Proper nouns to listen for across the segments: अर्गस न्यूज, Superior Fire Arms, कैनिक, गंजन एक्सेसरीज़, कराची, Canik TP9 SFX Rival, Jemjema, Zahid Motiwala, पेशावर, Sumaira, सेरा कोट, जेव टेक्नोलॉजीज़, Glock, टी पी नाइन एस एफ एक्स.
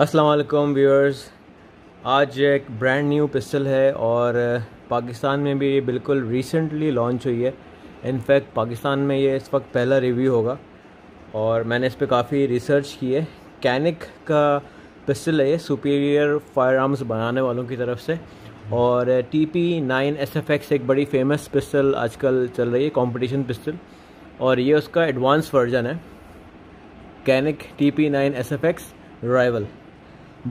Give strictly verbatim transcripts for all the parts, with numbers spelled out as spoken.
अस्सलाम वालेकुम व्यूअर्स, आज एक ब्रांड न्यू पिस्टल है और पाकिस्तान में भी ये बिल्कुल रिसेंटली लॉन्च हुई है। इनफैक्ट पाकिस्तान में ये इस वक्त पहला रिव्यू होगा और मैंने इस पे काफ़ी रिसर्च की है। कैनिक का पिस्टल है, सुपीरियर फायर आर्म्स बनाने वालों की तरफ से, और टी पी नाइन एस एफ एक्स एक बड़ी फेमस पिस्टल आजकल चल रही है, कॉम्पिटिशन पिस्टल, और ये उसका एडवांस वर्जन है, कैनिक टी पी नाइन एस एफ एक्स rival.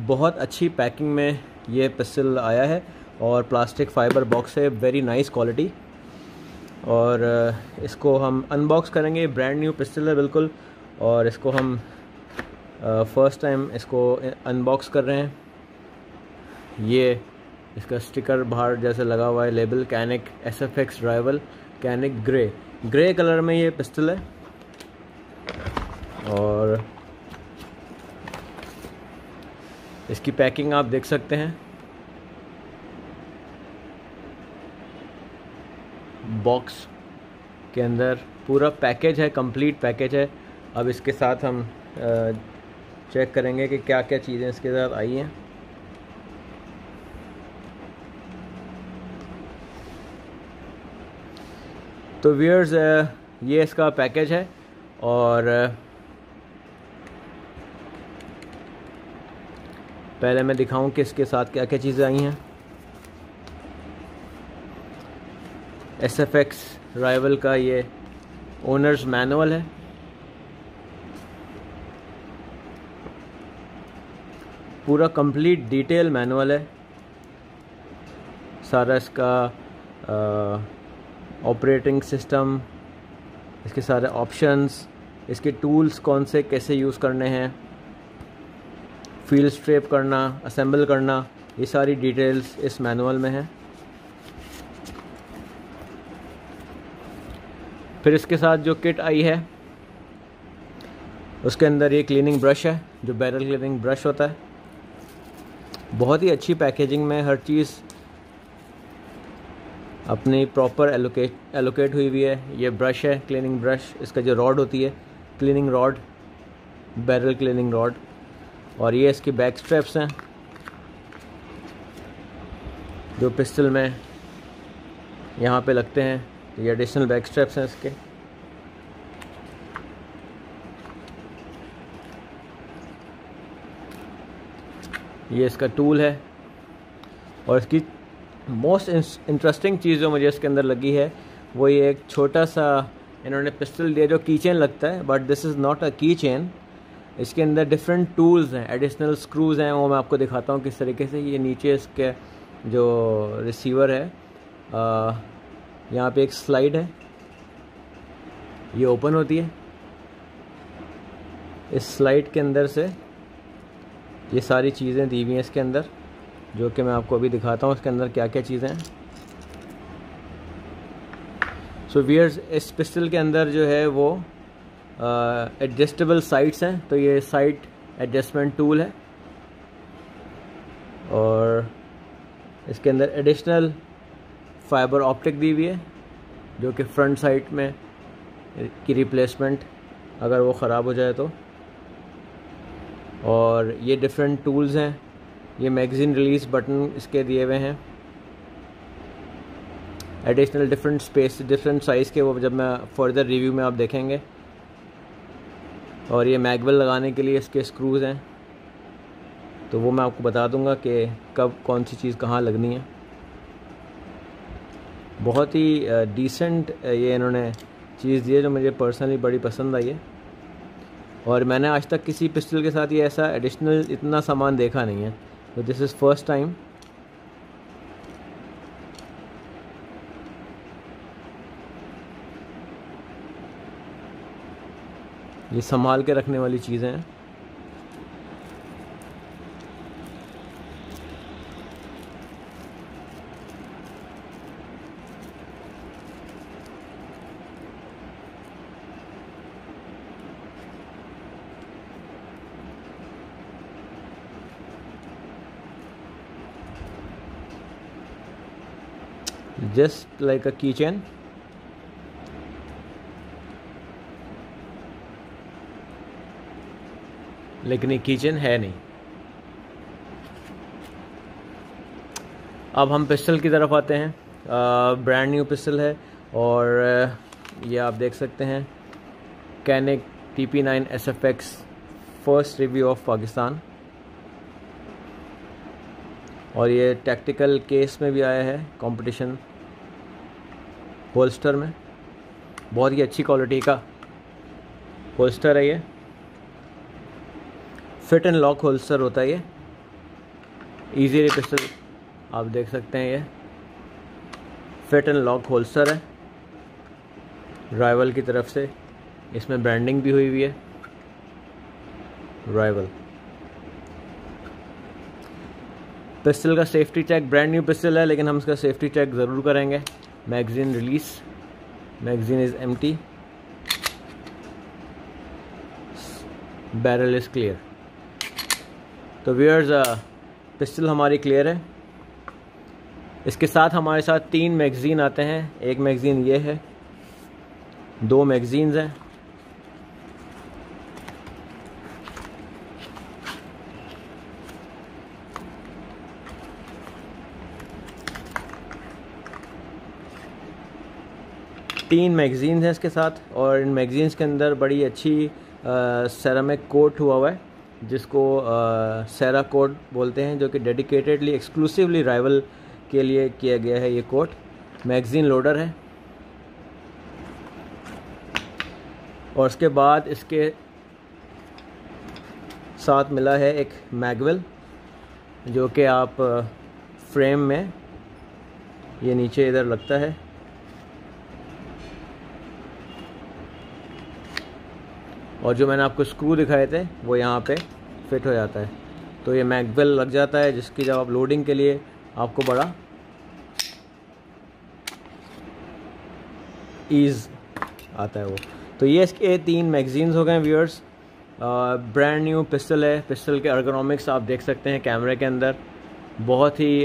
बहुत अच्छी पैकिंग में ये पिस्टल आया है और प्लास्टिक फाइबर बॉक्स है, वेरी नाइस क्वालिटी, और इसको हम अनबॉक्स करेंगे। ब्रांड न्यू पिस्टल है बिल्कुल, और इसको हम फर्स्ट टाइम इसको अनबॉक्स कर रहे हैं। ये इसका स्टिकर बाहर जैसे लगा हुआ है, label कैनिक SFX rival, कैनिक grey grey colour में ये पिस्टल है। और इसकी पैकिंग आप देख सकते हैं, बॉक्स के अंदर पूरा पैकेज है, कंप्लीट पैकेज है। अब इसके साथ हम चेक करेंगे कि क्या क्या चीज़ें इसके साथ आई हैं। तो व्यूअर्स, ये इसका पैकेज है और पहले मैं दिखाऊं कि इसके साथ क्या क्या चीज़ें आई हैं। एस एफ एक्स राइवल का ये ओनर्स मैनुअल है, पूरा कंप्लीट डिटेल मैनुअल है, सारा इसका ऑपरेटिंग सिस्टम, इसके सारे ऑप्शंस, इसके टूल्स कौन से कैसे यूज़ करने हैं, फील्ड स्ट्रेप करना, असेंबल करना, ये सारी डिटेल्स इस मैनुअल में है। फिर इसके साथ जो किट आई है उसके अंदर ये क्लीनिंग ब्रश है, जो बैरल क्लीनिंग ब्रश होता है। बहुत ही अच्छी पैकेजिंग में हर चीज़ अपनी प्रॉपर एलोकेट एलोकेट हुई हुई है। ये ब्रश है, क्लीनिंग ब्रश, इसका जो रॉड होती है cleaning rod, barrel cleaning rod, और ये इसकी बैक स्ट्रैप्स हैं जो पिस्टल में यहाँ पे लगते हैं, ये एडिशनल बैक स्ट्रैप्स हैं इसके। ये इसका टूल है, और इसकी मोस्ट इंटरेस्टिंग चीज़ जो मुझे इसके अंदर लगी है वो ये एक छोटा सा इन्होंने पिस्टल दिया जो की चेन लगता है, but this is not a key chain. इसके अंदर डिफरेंट टूल्स हैं, एडिशनल स्क्रूज़ हैं, वो मैं आपको दिखाता हूँ किस तरीके से। ये नीचे इसके जो रिसीवर है, आ, यहाँ पे एक स्लाइड है, ये ओपन होती है, इस स्लाइड के अंदर से ये सारी चीज़ें दी हुई हैं इसके अंदर, जो कि मैं आपको अभी दिखाता हूँ इसके अंदर क्या क्या चीज़ें हैं। सो व्यूअर्स, इस पिस्टल के अंदर जो है वो एडजस्टेबल uh, साइड्स हैं, तो ये साइड एडजस्टमेंट टूल है, और इसके अंदर एडिशनल फाइबर ऑप्टिक दी हुई है जो कि फ्रंट साइड में की रिप्लेसमेंट अगर वो ख़राब हो जाए तो। और ये डिफरेंट टूल्स हैं, ये मैगज़ीन रिलीज़ बटन इसके दिए हुए हैं, additional different space different size के, वो जब मैं फर्दर रिव्यू में आप देखेंगे। और ये मैगवेल लगाने के लिए इसके स्क्रूज़ हैं, तो वो मैं आपको बता दूंगा कि कब कौन सी चीज़ कहाँ लगनी है। बहुत ही डिसेंट ये इन्होंने चीज़ दी है जो मुझे पर्सनली बड़ी पसंद आई है, और मैंने आज तक किसी पिस्टल के साथ ये ऐसा एडिशनल इतना सामान देखा नहीं है, तो दिस इज़ फर्स्ट टाइम। ये संभाल के रखने वाली चीज़ें हैं। जस्ट लाइक अ की चेन। लेकिन ये किचन है नहीं। अब हम पिस्टल की तरफ आते हैं। ब्रांड न्यू पिस्टल है और ये आप देख सकते हैं कैनिक टी पी नाइन एस एफ एक्स first review of Pakistan, और ये टैक्टिकल केस में भी आया है कंपटीशन होल्स्टर में। बहुत ही अच्छी क्वालिटी का होल्स्टर है, ये फिट एंड लॉक होल्स्टर होता है। ये ईजीली पिस्टल आप देख सकते हैं, ये फिट एंड लॉक होल्स्टर है राइवल की तरफ से। इसमें ब्रांडिंग भी हुई हुई है राइवल। पिस्टल का safety check, brand new pistol है लेकिन हम इसका सेफ्टी चेक ज़रूर करेंगे। Magazine release, magazine is empty, barrel is clear. तो व्यूअर्स, पिस्टल हमारी क्लियर है। इसके साथ हमारे साथ तीन मैगज़ीन आते हैं। एक मैगज़ीन ये है, दो मैगज़ीन्स हैं, तीन मैगज़ीन्स हैं इसके साथ। और इन मैगज़ीन्स के अंदर बड़ी अच्छी सेरामिक कोट हुआ हुआ है, जिसको सेरा कोट बोलते हैं, जो कि डेडिकेटेडली एक्सक्लूसिवली राइवल के लिए किया गया है। ये कोट मैगज़ीन लोडर है। और उसके बाद इसके साथ मिला है एक मैगवेल, जो कि आप फ्रेम में ये नीचे इधर लगता है, और जो मैंने आपको स्क्रू दिखाए थे वो यहाँ पे फिट हो जाता है। तो ये मैगवेल लग जाता है, जिसकी जब आप लोडिंग के लिए आपको बड़ा ईज आता है वो। तो ये इसके तीन मैगजीन्स हो गए व्यूअर्स। ब्रांड न्यू पिस्टल है। पिस्टल के एर्गोनॉमिक्स आप देख सकते हैं कैमरे के अंदर। बहुत ही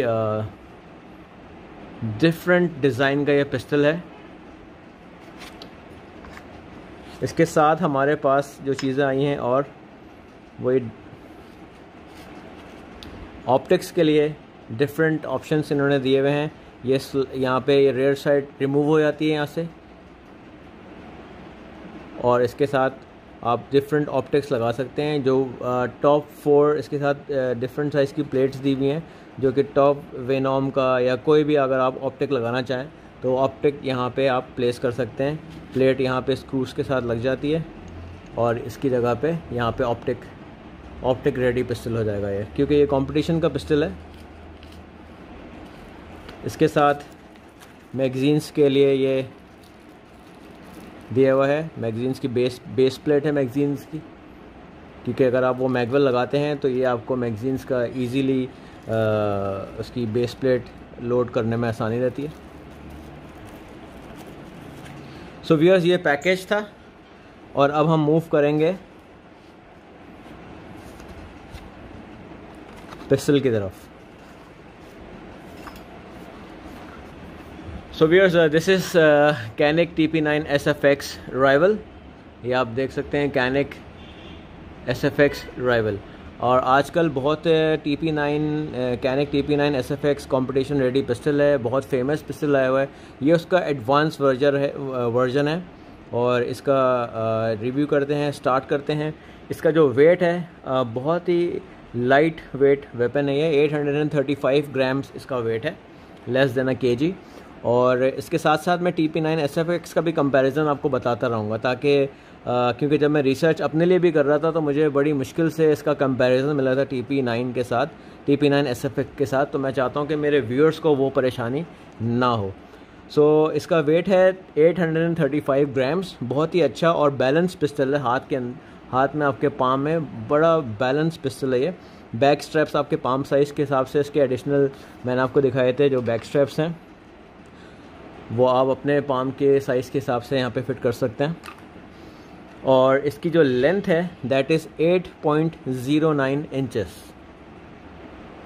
डिफरेंट डिज़ाइन का ये पिस्टल है। इसके साथ हमारे पास जो चीज़ें आई हैं, और वही ऑप्टिक्स के लिए डिफरेंट ऑप्शंस इन्होंने दिए हुए हैं। ये यहाँ पे ये रेयर साइड रिमूव हो जाती है यहाँ से, और इसके साथ आप डिफरेंट ऑप्टिक्स लगा सकते हैं। जो टॉप फोर इसके साथ डिफरेंट साइज़ की प्लेट्स दी हुई हैं, जो कि टॉप वेनॉम का या कोई भी अगर आप ऑप्टिक लगाना चाहें तो ऑप्टिक यहाँ पे आप प्लेस कर सकते हैं। प्लेट यहाँ पे स्क्रूज के साथ लग जाती है, और इसकी जगह पे यहाँ पे ऑप्टिक ऑप्टिक रेडी पिस्टल हो जाएगा ये, क्योंकि ये कंपटीशन का पिस्टल है। इसके साथ मैगजीन्स के लिए ये दिया हुआ है। मैगजीन्स की बेस बेस प्लेट है मैगजीन्स की, क्योंकि अगर आप वो मैगवेल लगाते हैं तो ये आपको मैगजीन्स का ईजीली उसकी बेस प्लेट लोड करने में आसानी रहती है। सो व्यूअर्स, ये पैकेज था, और अब हम मूव करेंगे पिस्टल की तरफ। So viewers, this is कैनिक टी पी नाइन एस एफ एक्स rival. ये आप देख सकते हैं कैनिक S F X rival. और आजकल बहुत T P nine कैनिक टी पी नाइन एस एफ एक्स competition ready pistol है, बहुत फेमस पिस्टल आया हुआ है। ये उसका एडवांस वर्जन है वर्जन है और इसका रिव्यू करते हैं, स्टार्ट करते हैं। इसका जो वेट है, बहुत ही लाइट वेट वेपन है ये। Eight hundred thirty five grams इसका वेट है, लेस देन अ केजी। और इसके साथ साथ मैं टी पी नाइन एस एफ एक्स का भी कंपैरिजन आपको बताता रहूँगा, ताकि क्योंकि जब मैं रिसर्च अपने लिए भी कर रहा था तो मुझे बड़ी मुश्किल से इसका कंपैरिजन मिला था टी पी नाइन के साथ, टी पी नाइन एस एफ एक्स के साथ। तो मैं चाहता हूँ कि मेरे व्यूअर्स को वो परेशानी ना हो। सो so, इसका वेट है eight hundred thirty five grams. बहुत ही अच्छा और बैलेंस पिस्टल है। हाथ के हाथ में, आपके पाम में बड़ा बैलेंस पिस्टल है ये। बैक स्ट्रैप्स आपके पाम साइज़ के हिसाब से इसके एडिशनल मैंने आपको दिखाए थे, जो बैक स्ट्रैप्स हैं वो आप अपने पाम के साइज़ के हिसाब से यहाँ पे फिट कर सकते हैं। और इसकी जो लेंथ है, that is eight point zero nine inches,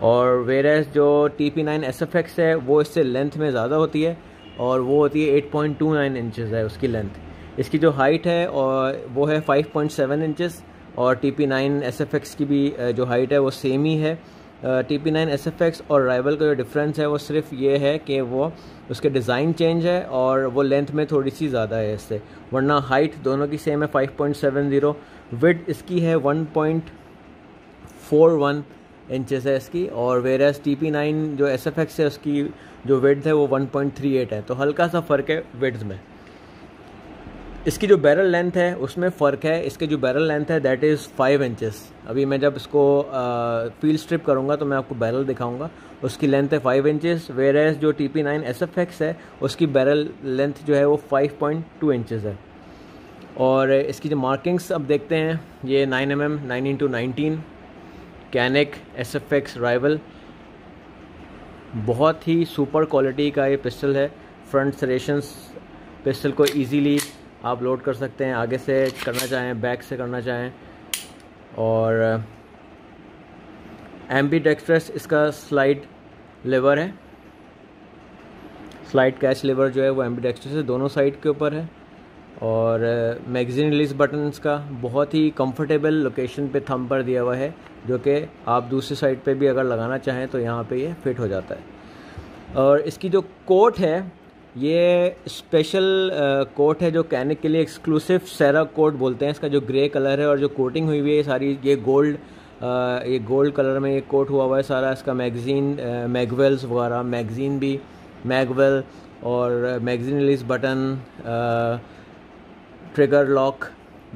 और वेरस जो टी पी नाइन एस एफ एक्स है वो इससे लेंथ में ज़्यादा होती है, और वो होती है eight point two nine inches है उसकी लेंथ। इसकी जो हाइट है और वो है फाइव पॉइंट सेवन इंचेस, और टी पी नाइन एस एफ एक्स की भी जो हाइट है वो सेम ही है, टी पी नाइन एस एफ एक्स और राइवल का जो डिफरेंस है वो सिर्फ ये है कि वो उसके डिज़ाइन चेंज है और वो लेंथ में थोड़ी सी ज़्यादा है इससे, वरना हाइट दोनों की सेम है five point seven zero, width इसकी है one point four one inches है इसकी, और वेरस टी पी नाइन जो एस एफ एक्स है उसकी जो विड्थ है वो वन पॉइंट थ्री एट है, तो हल्का सा फ़र्क है विड्थ में। इसकी जो बैरल लेंथ है उसमें फ़र्क है, इसके जो बैरल लेंथ है दैट इज़ फाइव इंचेस। अभी मैं जब इसको फील्ड स्ट्रिप करूँगा तो मैं आपको बैरल दिखाऊंगा, उसकी लेंथ है फाइव इंचेस, वेरस जो टी पी नाइन एस एफ एक्स है उसकी बैरल लेंथ जो है वो फाइव पॉइंट टू इंचज़ है। और इसकी जो मार्किंग्स अब देखते हैं, ये nine M M nine into nineteen कैनिक S F X rival, बहुत ही सुपर क्वालिटी का ये पिस्टल है। फ्रंट सरेशंस पिस्टल को इजीली आप लोड कर सकते हैं, आगे से करना चाहें, बैक से करना चाहें। और एम्बी डेक्स्ट्रस इसका स्लाइड लेवर है, स्लाइड कैच लेवर जो है वो एम्बी डेक्स्ट्रस है, दोनों साइड के ऊपर है। और मैगज़ीन रिलीज बटन इसका बहुत ही कंफर्टेबल लोकेशन पे थंब पर दिया हुआ है, जो कि आप दूसरी साइड पे भी अगर लगाना चाहें तो यहाँ पे ये फिट हो जाता है। और इसकी जो कोट है ये स्पेशल कोट है जो कैनिक के लिए एक्सक्लूसिव सेरा कोट बोलते हैं, इसका जो ग्रे कलर है और जो कोटिंग हुई हुई है सारी, ये गोल्ड ये गोल्ड कलर में ये कोट हुआ हुआ है सारा। इसका मैगज़ीन मैगवेल्स वगैरह मैगज़ीन भी मैगवेल और magazine release button, trigger lock,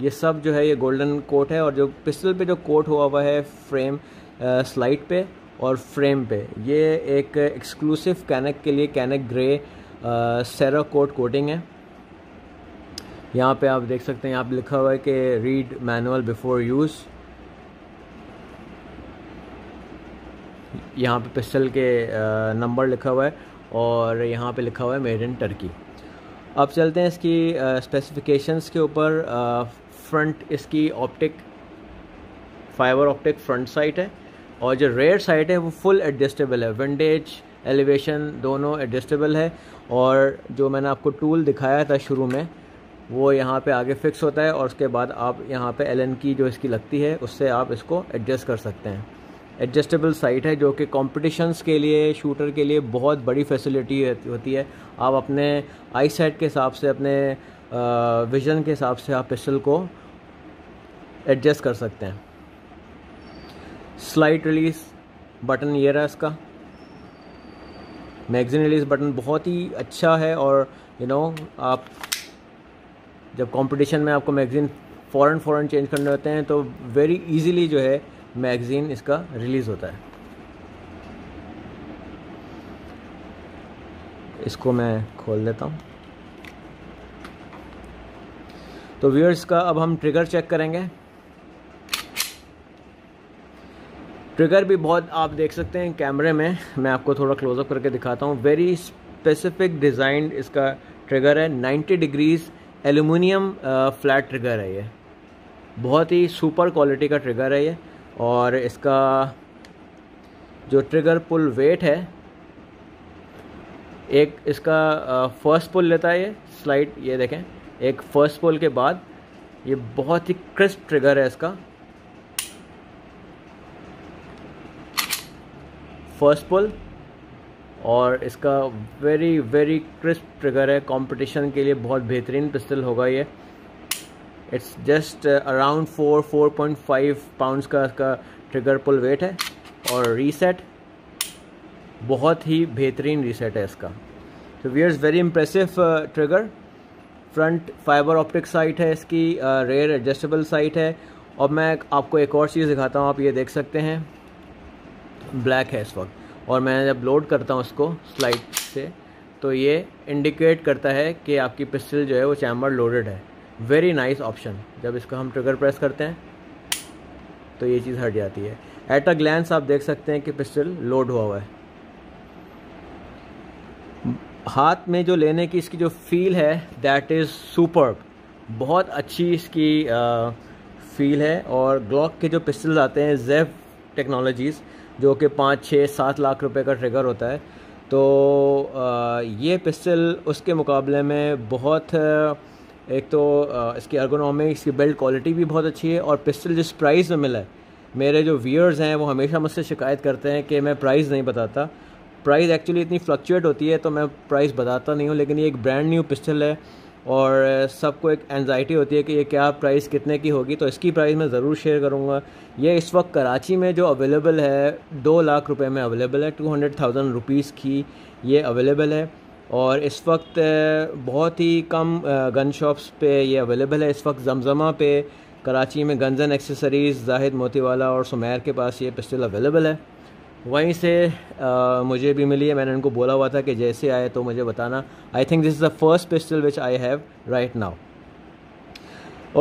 ये सब जो है ये गोल्डन कोट है। और जो पिस्टल पे जो कोट हुआ हुआ है फ्रेम स्लाइड पे और फ्रेम पे, ये एक एक्सक्लूसिव कैनिक के लिए कैनिक grey सेरा कोट coating है। यहाँ पे आप देख सकते हैं, यहाँ पे लिखा हुआ है कि रीड मैनुअल बिफोर यूज़। यहाँ पे पिस्टल के नंबर लिखा हुआ है और यहाँ पे लिखा हुआ है मेड इन टर्की। अब चलते हैं इसकी स्पेसिफिकेशंस के ऊपर। फ्रंट इसकी optic fibre optic front sight है, और जो रेयर साइट है वो फुल एडजस्टेबल है, विंडेज एलिवेशन दोनों एडजस्टेबल है। और जो मैंने आपको टूल दिखाया था शुरू में वो यहाँ पे आगे फिक्स होता है, और उसके बाद आप यहाँ पे एल एन की जो इसकी लगती है उससे आप इसको एडजस्ट कर सकते हैं। एडजस्टेबल साइट है जो कि कॉम्पिटिशन्स के लिए, शूटर के लिए बहुत बड़ी फैसिलिटी होती है। आप अपने आई सेट के हिसाब से, अपने विजन के हिसाब से आप पिस्टल को एडजस्ट कर सकते हैं। स्लाइड रिलीज बटन ये रहा इसका, मैगज़ीन रिलीज बटन बहुत ही अच्छा है। और यू नो आप जब कंपटीशन में आपको मैगज़ीन फ़ौरन फ़ौरन चेंज करने होते हैं तो वेरी इजीली जो है मैगज़ीन इसका रिलीज़ होता है। इसको मैं खोल देता हूँ। तो व्यूअर्स का अब हम ट्रिगर चेक करेंगे। ट्रिगर भी बहुत आप देख सकते हैं कैमरे में, मैं आपको थोड़ा क्लोजअप करके दिखाता हूँ। वेरी स्पेसिफिक डिज़ाइंड इसका ट्रिगर है, ninety degrees aluminium flat trigger है, ये बहुत ही सुपर क्वालिटी का ट्रिगर है ये। और इसका जो ट्रिगर पुल वेट है, एक इसका फर्स्ट पुल लेता है ये स्लाइड, ये देखें एक फर्स्ट पुल के बाद ये बहुत ही क्रिस्प ट्रिगर है इसका। फर्स्ट पुल और इसका वेरी वेरी क्रिस्प ट्रिगर है, कंपटीशन के लिए बहुत बेहतरीन पिस्टल होगा ये। It's just around four four point five pounds का इसका ट्रिगर पुल वेट है। और रीसेट बहुत ही बेहतरीन रीसेट है इसका। तो viewers very impressive trigger. Front fibre optic sight है इसकी, रेयर एडजस्टेबल साइट है। और मैं आपको एक और चीज़ दिखाता हूँ, आप ये देख सकते हैं ब्लैक है इस वक्त, और मैं जब लोड करता हूँ इसको स्लाइड से तो ये इंडिकेट करता है कि आपकी पिस्टल जो है वो चैम्बर लोडेड है। Very nice option. जब इसका हम ट्रिगर प्रेस करते हैं तो ये चीज़ हट जाती है। एट अ ग्लैंस आप देख सकते हैं कि पिस्टल लोड हुआ हुआ है। हाथ में जो लेने की इसकी जो फील है दैट इज़ सुपर्ब, बहुत अच्छी इसकी आ, फील है। और ग्लॉक के जो पिस्टल्स आते हैं जेव टेक्नोलॉजीज़, जो कि पाँच छः सात लाख रुपए का ट्रिगर होता है, तो आ, ये पिस्टल उसके मुकाबले में बहुत, एक तो इसकी एर्गोनॉमिक्स, इसकी बिल्ड क्वालिटी भी बहुत अच्छी है, और पिस्टल जिस प्राइस में मिला है मेरे जो व्यूअर्स हैं वो हमेशा मुझसे शिकायत करते हैं कि मैं प्राइस नहीं बताता। प्राइस एक्चुअली इतनी फ्लक्चुएट होती है तो मैं प्राइस बताता नहीं हूँ, लेकिन ये एक ब्रांड न्यू पिस्टल है और सबको एक एंजाइटी होती है कि ये क्या प्राइस कितने की होगी, तो इसकी प्राइस मैं ज़रूर शेयर करूँगा। ये इस वक्त कराची में जो अवेलेबल है दो लाख रुपए में अवेलेबल है, टू हंड्रेड थाउजेंड रुपीज़ की ये अवेलेबल है और इस वक्त बहुत ही कम गन शॉप्स पे ये अवेलेबल है। इस वक्त जमजमा पे कराची में गंजन एक्सेसरीज़, जाहिद मोतीवाला और सुमैर के पास ये पिस्टल अवेलेबल है। वहीं से आ, मुझे भी मिली है, मैंने उनको बोला हुआ था कि जैसे आए तो मुझे बताना। I think this is the first pistol which I have right now.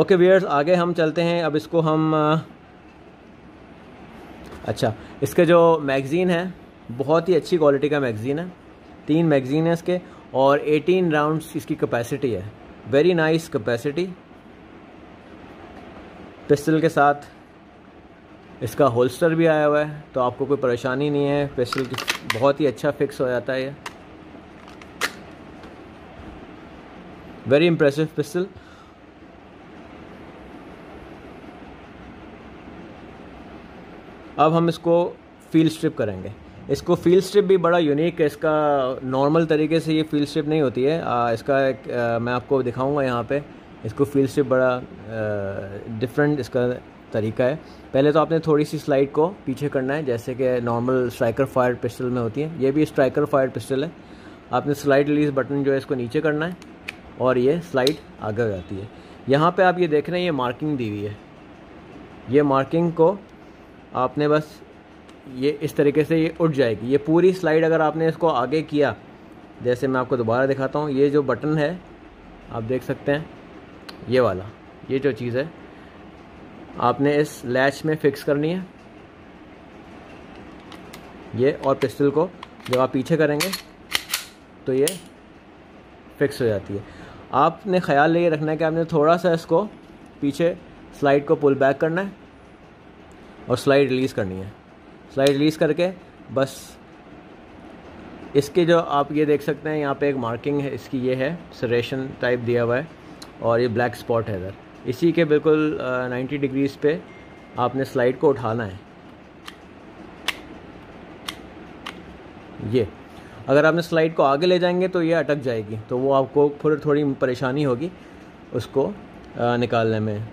Okay viewers, आगे हम चलते हैं। अब इसको हम आ, अच्छा इसके जो मैगज़ीन है बहुत ही अच्छी क्वालिटी का मैगज़ीन है, तीन मैगज़ीन है इसके और अठारह राउंड्स इसकी कैपेसिटी है। वेरी नाइस कैपेसिटी पिस्टल के साथ इसका होल्स्टर भी आया हुआ है, तो आपको कोई परेशानी नहीं है, पिस्टल बहुत ही अच्छा फिक्स हो जाता है ये। Very impressive pistol. अब हम इसको फील स्ट्रिप करेंगे। इसको फील स्ट्रिप भी बड़ा यूनिक है, इसका नॉर्मल तरीके से ये फील स्ट्रिप नहीं होती है। आ, इसका एक आ, मैं आपको दिखाऊंगा यहाँ पे। इसको फील स्ट्रिप बड़ा डिफरेंट इसका तरीका है। पहले तो आपने थोड़ी सी स्लाइड को पीछे करना है जैसे कि नॉर्मल स्ट्राइकर फायर पिस्टल में होती है। ये भी स्ट्राइकर फायर पिस्टल है। आपने स्लाइड रिलीज बटन जो है इसको नीचे करना है और ये स्लाइड आगे हो जाती है। यहाँ पे आप ये देख रहे हैं ये मार्किंग दी हुई है, ये मार्किंग को आपने बस ये इस तरीके से ये उठ जाएगी। ये पूरी स्लाइड अगर आपने इसको आगे किया, जैसे मैं आपको दोबारा दिखाता हूँ, ये जो बटन है आप देख सकते हैं ये वाला, ये जो चीज़ है आपने इस लैच में फिक्स करनी है ये, और पिस्टल को जब आप पीछे करेंगे तो ये फिक्स हो जाती है। आपने ख्याल ये रखना है कि आपने थोड़ा सा इसको पीछे स्लाइड को पुल बैक करना है और स्लाइड रिलीज़ करनी है। स्लाइड रिलीज़ करके बस इसके जो आप ये देख सकते हैं यहाँ पे एक मार्किंग है इसकी, ये है सरेशन टाइप दिया हुआ है और ये ब्लैक स्पॉट है इधर। इसी के बिल्कुल नब्बे डिग्रीज पे आपने स्लाइड को उठाना है। ये अगर आपने स्लाइड को आगे ले जाएंगे तो ये अटक जाएगी, तो वो आपको थोड़ी थोड़ी परेशानी होगी उसको आ, निकालने में।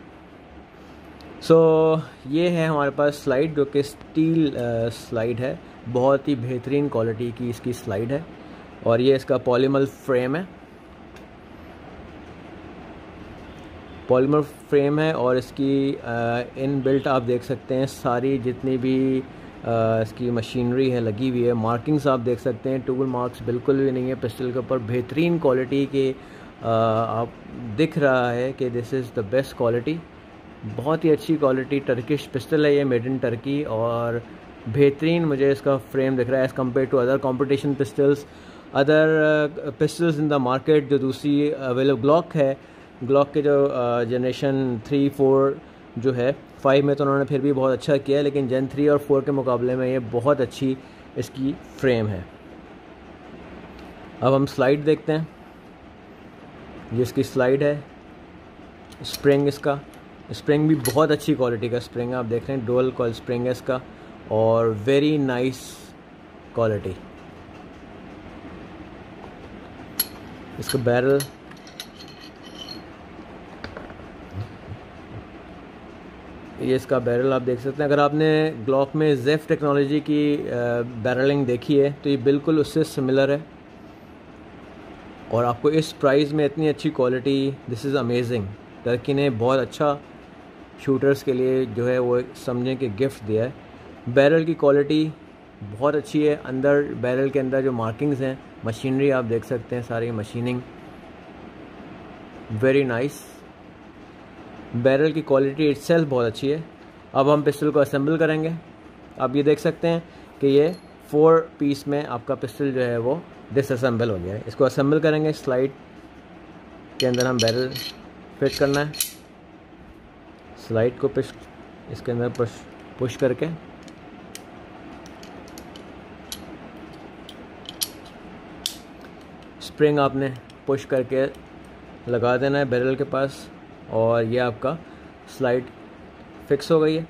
सो so, ये है हमारे पास स्लाइड जो कि स्टील स्लाइड है, बहुत ही बेहतरीन क्वालिटी की इसकी स्लाइड है और ये इसका पॉलीमर फ्रेम है, पॉलीमर फ्रेम है और इसकी इन बिल्ट आप देख सकते हैं सारी जितनी भी आ, इसकी मशीनरी है लगी हुई है। मार्किंग्स आप देख सकते हैं, टूल मार्क्स बिल्कुल भी नहीं है पिस्टल के ऊपर। बेहतरीन क्वालिटी के आ, आप दिख रहा है कि this is the best quality, बहुत ही अच्छी क्वालिटी टर्किश पिस्टल है ये, मेड इन टर्की और बेहतरीन मुझे इसका फ्रेम दिख रहा है as compare to other competition pistols, other pistols in the market. जो दूसरी अवेलेबल ग्लॉक है, ग्लॉक के जो जनरेशन थ्री फोर जो है, फाइव में तो उन्होंने फिर भी बहुत अच्छा किया है, लेकिन जन थ्री और फोर के मुकाबले में ये बहुत अच्छी इसकी फ्रेम है। अब हम स्लाइड देखते हैं, ये इसकी स्लाइड है, स्प्रिंग इसका, स्प्रिंग भी बहुत अच्छी क्वालिटी का स्प्रिंग है, आप देख रहे हैं डुअल कॉइल स्प्रिंग है इसका और वेरी नाइस क्वालिटी। इसका बैरल ये इसका बैरल आप देख सकते हैं। अगर आपने ग्लॉक में जेफ टेक्नोलॉजी की बैरलिंग देखी है तो ये बिल्कुल उससे सिमिलर है और आपको इस प्राइस में इतनी अच्छी quality, this is amazing. Turkey ने बहुत अच्छा शूटर्स के लिए जो है वो समझें कि गिफ्ट दिया है। बैरल की क्वालिटी बहुत अच्छी है, अंदर बैरल के अंदर जो मार्किंग्स हैं, मशीनरी आप देख सकते हैं सारी मशीनिंग, वेरी नाइस। बैरल की क्वालिटी इटसेल्फ बहुत अच्छी है। अब हम पिस्टल को असेंबल करेंगे। आप ये देख सकते हैं कि ये फोर पीस में आपका पिस्टल जो है वो डिसअसेंबल हो गया है। इसको असेंबल करेंगे, स्लाइड के अंदर हम बैरल फिट करना है, स्लाइड को पुश इसके अंदर पुश पुश करके स्प्रिंग आपने पुश करके लगा देना है बैरल के पास और ये आपका स्लाइड फिक्स हो गई है।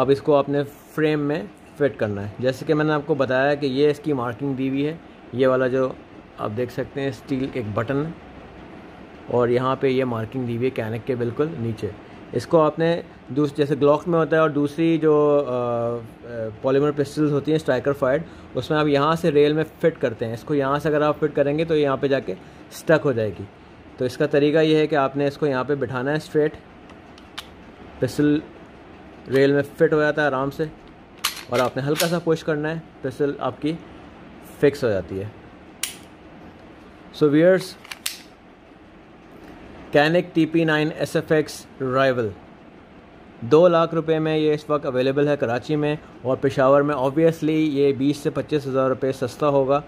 अब इसको आपने फ्रेम में फिट करना है। जैसे कि मैंने आपको बताया कि ये इसकी मार्किंग दी हुई है, ये वाला जो आप देख सकते हैं स्टील एक बटन है और यहाँ पे ये मार्किंग दी हुई है कैनिक के बिल्कुल नीचे। इसको आपने दूसरे जैसे ग्लॉक में होता है और दूसरी जो पॉलीमर पिस्टल्स होती हैं स्ट्राइकर फायर्ड, उसमें आप यहाँ से रेल में फिट करते हैं। इसको यहाँ से अगर आप फिट करेंगे तो यहाँ पे जाके स्टक हो जाएगी। तो इसका तरीका ये है कि आपने इसको यहाँ पे बिठाना है स्ट्रेट, पिस्टल रेल में फिट हो जाता है आराम से और आपने हल्का सा पुश करना है, पिस्टल आपकी फिक्स हो जाती है। So viewers, कैनिक टी पी नाइन एस एफ एक्स rival दो लाख रुपए में ये इस वक्त अवेलेबल है कराची में, और पेशावर में ऑब्वियसली ये बीस से पच्चीस हज़ार रुपये सस्ता होगा।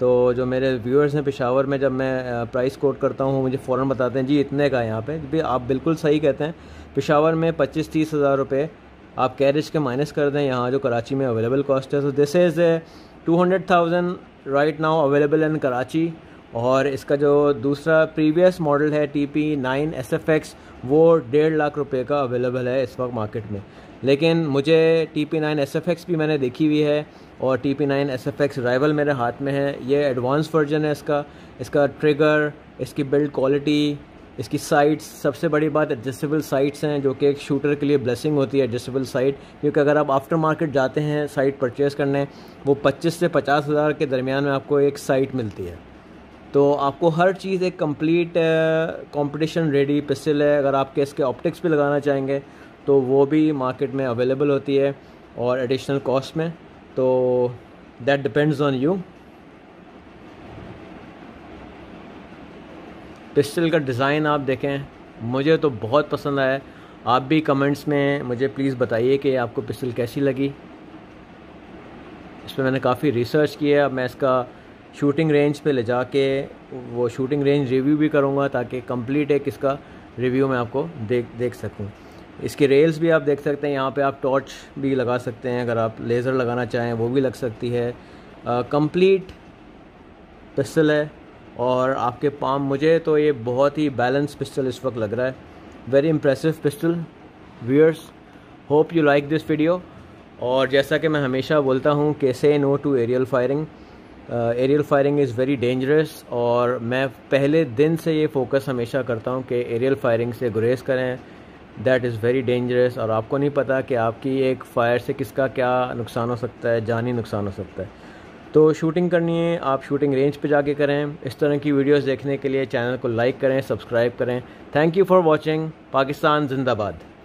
तो जो मेरे व्यूअर्स हैं पेशावर में, जब मैं प्राइस कोट करता हूँ मुझे फ़ौरन बताते हैं जी इतने का है यहाँ पे। भी आप बिल्कुल सही कहते हैं, पेशावर में पच्चीस तीस हज़ार रुपये आप कैरेज के माइनस कर दें यहाँ जो कराची में अवेलेबल कॉस्ट है। तो this is a two hundred thousand right now available in कराची। और इसका जो दूसरा प्रीवियस मॉडल है टी पी नाइन एस एफ एक्स, वो डेढ़ लाख रुपए का अवेलेबल है इस वक्त मार्केट में। लेकिन मुझे टी पी नाइन एस एफ एक्स भी मैंने देखी हुई है और टी पी नाइन एस एफ एक्स rival मेरे हाथ में है। ये एडवांस वर्जन है इसका। इसका ट्रिगर, इसकी बिल्ड क्वालिटी, इसकी साइट्स, सबसे बड़ी बात एडजस्टेबल साइट्स हैं जो कि एक शूटर के लिए ब्लेसिंग होती है एडजस्टेबल साइट, क्योंकि अगर आप आफ्टर मार्केट जाते हैं साइट परचेस करने, वो पच्चीस से पचास हज़ार के दरमियान में आपको एक साइट मिलती है। तो आपको हर चीज़ एक कंप्लीट कंपटीशन रेडी पिस्टल है। अगर आपके इसके ऑप्टिक्स भी लगाना चाहेंगे तो वो भी मार्केट में अवेलेबल होती है और एडिशनल कॉस्ट में। तो that depends on you. Pistol का डिज़ाइन आप देखें, मुझे तो बहुत पसंद आया। आप भी कमेंट्स में मुझे प्लीज़ बताइए कि आपको पिस्टल कैसी लगी। इस पर मैंने काफ़ी रिसर्च किया है। अब मैं इसका शूटिंग रेंज पे ले जाके वो शूटिंग रेंज रिव्यू भी करूँगा ताकि कंप्लीट एक इसका रिव्यू मैं आपको देख देख सकूँ। इसकी रेल्स भी आप देख सकते हैं, यहाँ पे आप टॉर्च भी लगा सकते हैं, अगर आप लेज़र लगाना चाहें वो भी लग सकती है। कंप्लीट पिस्टल है और आपके पाम, मुझे तो ये बहुत ही बैलेंस पिस्टल इस वक्त लग रहा है। Very impressive pistol. Viewers, hope you like this video. और जैसा कि मैं हमेशा बोलता हूँ कि say no to aerial firing. Aerial firing is very dangerous और मैं पहले दिन से ये फोकस हमेशा करता हूँ कि एरियल फायरिंग से गुरेज करें। दैट इज़ वेरी डेंजरस और आपको नहीं पता कि आपकी एक फ़ायर से किसका क्या नुकसान हो सकता है, जानी नुकसान हो सकता है। तो शूटिंग करनी है आप शूटिंग रेंज पे जाके करें। इस तरह की वीडियोस देखने के लिए चैनल को लाइक करें, सब्सक्राइब करें। Thank you for watching. Pakistan जिंदाबाद।